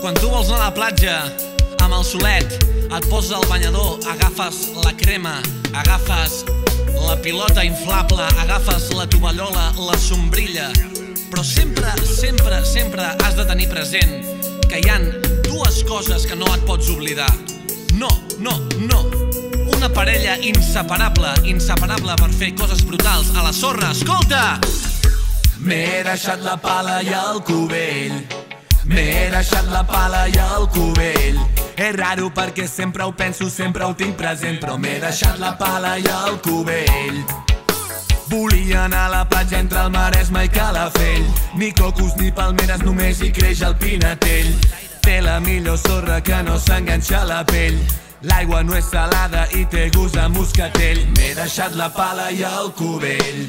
Quan tu vols anar a la platja amb el solet, et poses al banyador, agafes la crema, agafes la pilota inflable, agafes la tovallola, la sombrilla. Però sempre, sempre, sempre has de tenir present que hi ha dues coses que no et pots oblidar. No, no, no. Una parella inseparable, inseparable per fer coses brutals a la sorra. Escolta! M'he deixat la pala i el cubell, m'he deixat la pala i el cubell. És raro perquè sempre ho penso, sempre ho tinc present, però m'he deixat la pala i el cubell. Volia anar a la platja entre el Maresme i Calafell, ni cocos ni palmeres, només hi creix el pinatell. Té la millor sorra que no s'enganxa la pell, l'aigua no és salada i té gust a moscatell. M'he deixat la pala i el cubell.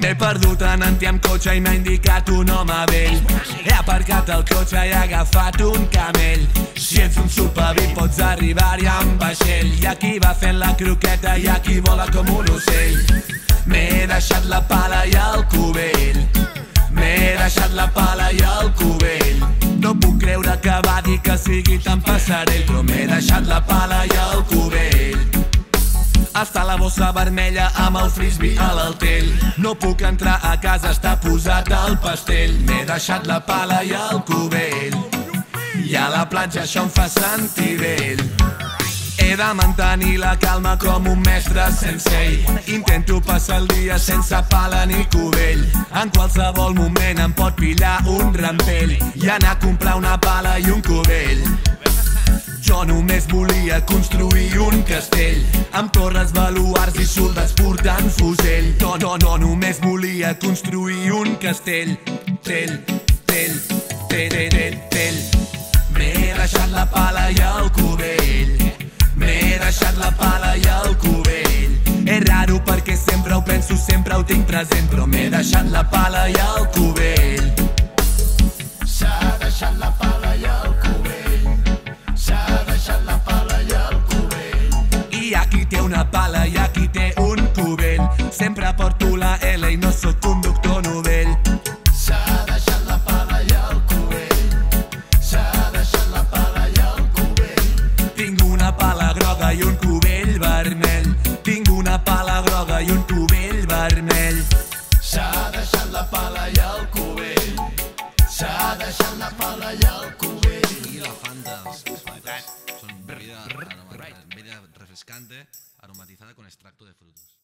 M'he perdut anant-hi amb cotxe i m'ha indicat un home vell. He aparcat el cotxe i he agafat un camell. Si ets un supervivent pots arribar-hi amb vaixell. Hi ha qui va fent la croqueta, hi ha qui vola com un ocell. M'he deixat la pala i el cubell, m'he deixat la pala i el cubell. No puc creure que va dir que sigui tan passarell, però m'he deixat la pala i el cubell. Està la bossa vermella amb el frisbee a l'altell, no puc entrar a casa, està posat al pastell. M'he deixat la pala i el cubell, i a la platja això em fa sentir vell. He de mantenir la calma com un mestre sensei, intento passar el dia sense pala ni cubell. En qualsevol moment em pot pillar un rampell i anar a comprar una pala i un cubell. Jo només volia construir un castell amb torres, baluards i soldats portant fusell. No, no, no, només volia construir un castell. Tell, tell, tell, tell, tell. M'he deixat la pala i el cubell, m'he deixat la pala i el cubell. És raro perquè sempre ho penso, sempre ho tinc present, però m'he deixat la pala i el cubell. S'ha deixat la pala i el cubell, s'ha deixat la pala i el cubell. Hi ha qui té una pala, hi ha qui té un cubell. Sempre porto la L i no soc conductor novell. S'ha deixat la pala i el cubell, s'ha deixat la pala i el cubell. Tinc una pala groga i un cubell vermell, tinc una pala groga i un cubell vermell. S'ha deixat la pala i el cubell, s'ha deixat la pala i el cubell. I la fan dels Son bebida refrescante aromatizada con extracto de frutos.